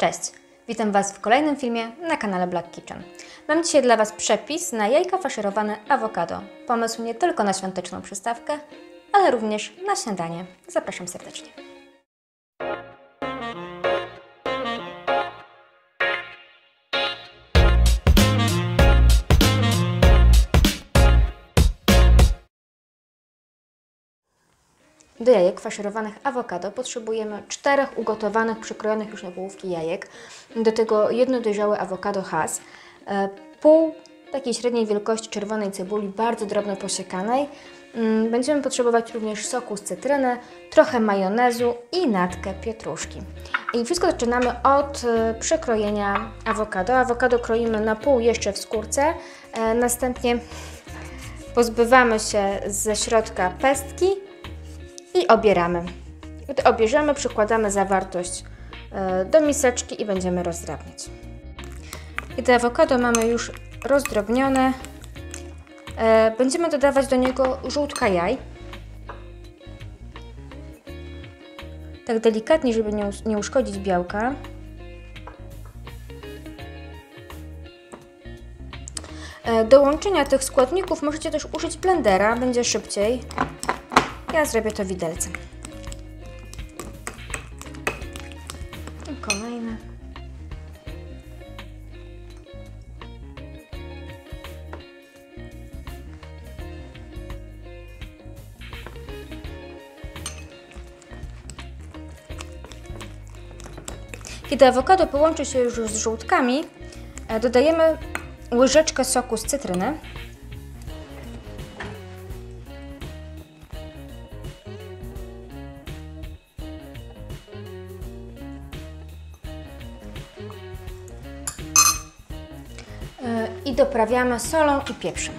Cześć! Witam Was w kolejnym filmie na kanale Black Kitchen. Mam dzisiaj dla Was przepis na jajka faszerowane awokado. Pomysł nie tylko na świąteczną przystawkę, ale również na śniadanie. Zapraszam serdecznie. Do jajek faszerowanych awokado potrzebujemy 4 ugotowanych, przykrojonych już na połówki jajek, do tego 1 dojrzałe awokado Haas, pół takiej średniej wielkości czerwonej cebuli, bardzo drobno posiekanej. Będziemy potrzebować również soku z cytryny, trochę majonezu i natkę pietruszki. I wszystko zaczynamy od przekrojenia awokado. Awokado kroimy na pół jeszcze w skórce, następnie pozbywamy się ze środka pestki i obieramy. Gdy obierzemy, przykładamy zawartość do miseczki i będziemy rozdrabniać. Gdy awokado mamy już rozdrobnione, będziemy dodawać do niego żółtka jaj. Tak delikatnie, żeby nie uszkodzić białka. Do łączenia tych składników możecie też użyć blendera, będzie szybciej. Ja zrobię to widelcem. I kolejne. Kiedy awokado połączy się już z żółtkami, dodajemy łyżeczkę soku z cytryny. I doprawiamy solą i pieprzem.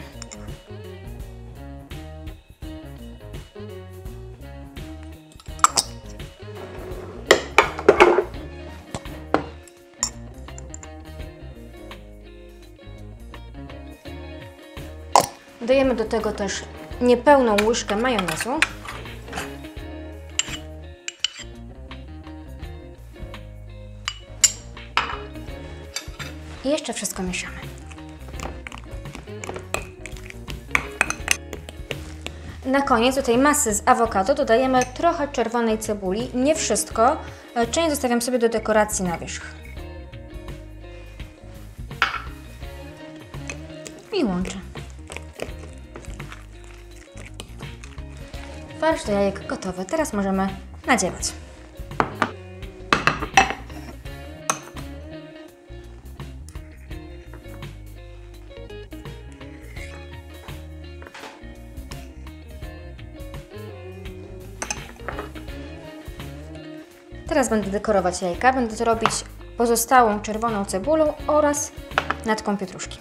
Dodajemy do tego też niepełną łyżkę majonezu. I jeszcze wszystko mieszamy. Na koniec do tej masy z awokado dodajemy trochę czerwonej cebuli, nie wszystko, część zostawiam sobie do dekoracji na wierzch. I łączę. Farsz do jajek gotowy, teraz możemy nadziewać. Teraz będę dekorować jajka, będę to robić pozostałą czerwoną cebulą oraz natką pietruszki.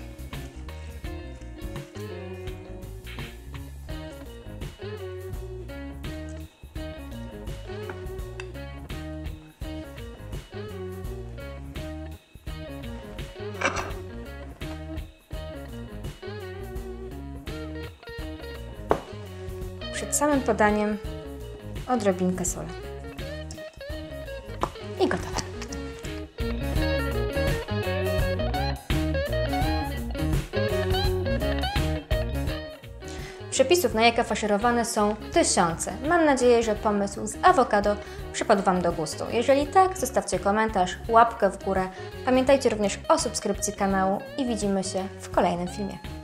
Przed samym podaniem odrobinkę soli. I gotowe. Przepisów na jajka faszerowane są tysiące. Mam nadzieję, że pomysł z awokado przypadł Wam do gustu. Jeżeli tak, zostawcie komentarz, łapkę w górę. Pamiętajcie również o subskrypcji kanału i widzimy się w kolejnym filmie.